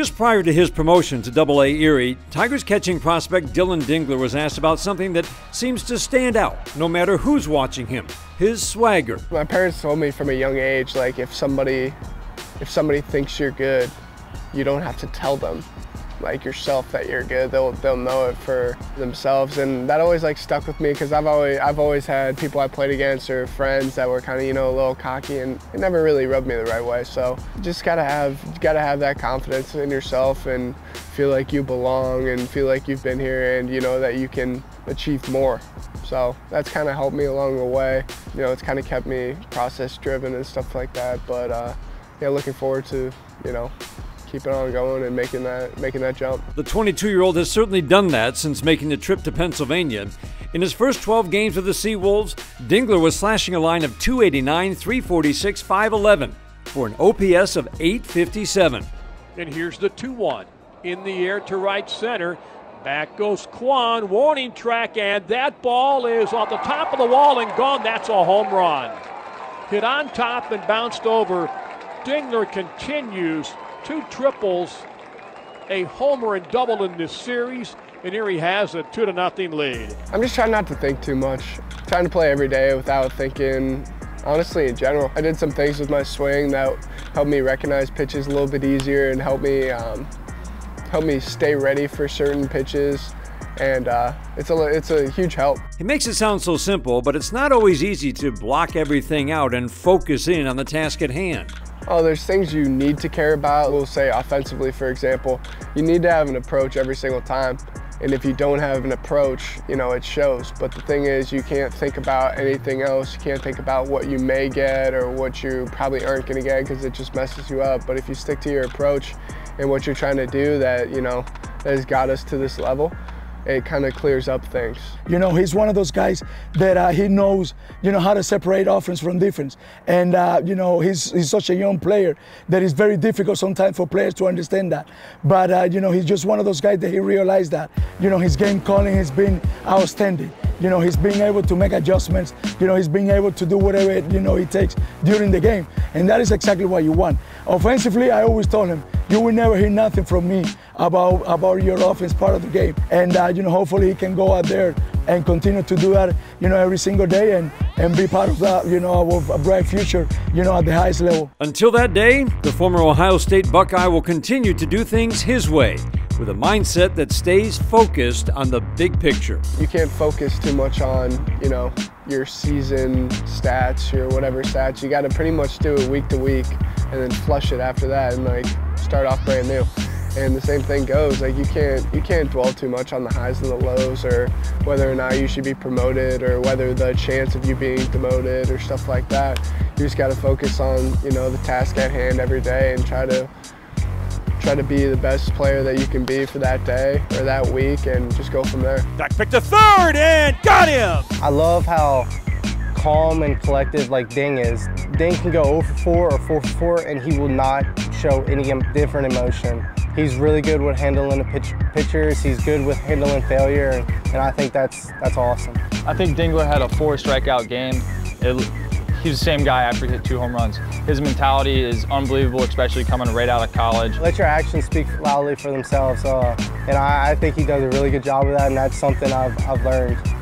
Just prior to his promotion to Double-A Erie, Tigers catching prospect Dillon Dingler was asked about something that seems to stand out, no matter who's watching him, his swagger. My parents told me from a young age, like, if somebody thinks you're good, you don't have to tell them, like yourself, that you're good. They'll know it for themselves, and that always like stuck with me because I've always had people I played against or friends that were kind of, you know, a little cocky, and it never really rubbed me the right way. So just gotta have that confidence in yourself and feel like you belong and feel like you've been here and you know that you can achieve more. So that's kind of helped me along the way. You know, it's kind of kept me process driven and stuff like that. But yeah, looking forward to, you know, keeping on going and making that jump. The 22-year-old has certainly done that since making the trip to Pennsylvania. In his first 12 games with the Seawolves, Dingler was slashing a line of 289, 346, 511 for an OPS of 857. And here's the 2-1 in the air to right center. Back goes Kwon, warning track, and that ball is off the top of the wall and gone. That's a home run. Hit on top and bounced over. Dingler continues. Two triples, a homer and double in this series, and Erie has a 2-0 lead. I'm just trying not to think too much. Trying to play every day without thinking, honestly, in general. I did some things with my swing that helped me recognize pitches a little bit easier and helped me stay ready for certain pitches, and it's a huge help. He makes it sound so simple, but it's not always easy to block everything out and focus in on the task at hand. Oh, there's things you need to care about. We'll say offensively, for example, you need to have an approach every single time. And if you don't have an approach, you know, it shows. But the thing is, you can't think about anything else. You can't think about what you may get or what you probably aren't going to get because it just messes you up. But if you stick to your approach and what you're trying to do that, you know, that has got us to this level, it kind of clears up things. You know, he's one of those guys that he knows, you know, how to separate offense from defense. And, you know, he's such a young player that it's very difficult sometimes for players to understand that. But, you know, he's just one of those guys that he realized that, you know, his game calling has been outstanding. You know, he's being able to make adjustments. You know, he's being able to do whatever, you know, it takes during the game. And that is exactly what you want. Offensively, I always told him, you will never hear nothing from me about your offense part of the game. And, you know, hopefully he can go out there and continue to do that, you know, every single day and be part of that, you know, a bright future, you know, at the highest level. Until that day, the former Ohio State Buckeye will continue to do things his way, with a mindset that stays focused on the big picture. You can't focus too much on, you know, your season stats, your whatever stats. You got to pretty much do it week to week and then flush it after that and like start off brand new. And the same thing goes, like you can't dwell too much on the highs and the lows or whether or not you should be promoted or whether the chance of you being demoted or stuff like that. You just got to focus on, you know, the task at hand every day and try to be the best player that you can be for that day or that week and just go from there. Back pick to third and got him! I love how calm and collected like Ding is. Ding can go 0 for 4 or 4 for 4 and he will not show any different emotion. He's really good with handling the pitchers, he's good with handling failure, and I think that's awesome. I think Dingler had a 4 strikeout game. He's the same guy after he hit 2 home runs. His mentality is unbelievable, especially coming right out of college. Let your actions speak loudly for themselves, and I think he does a really good job of that, and that's something I've learned.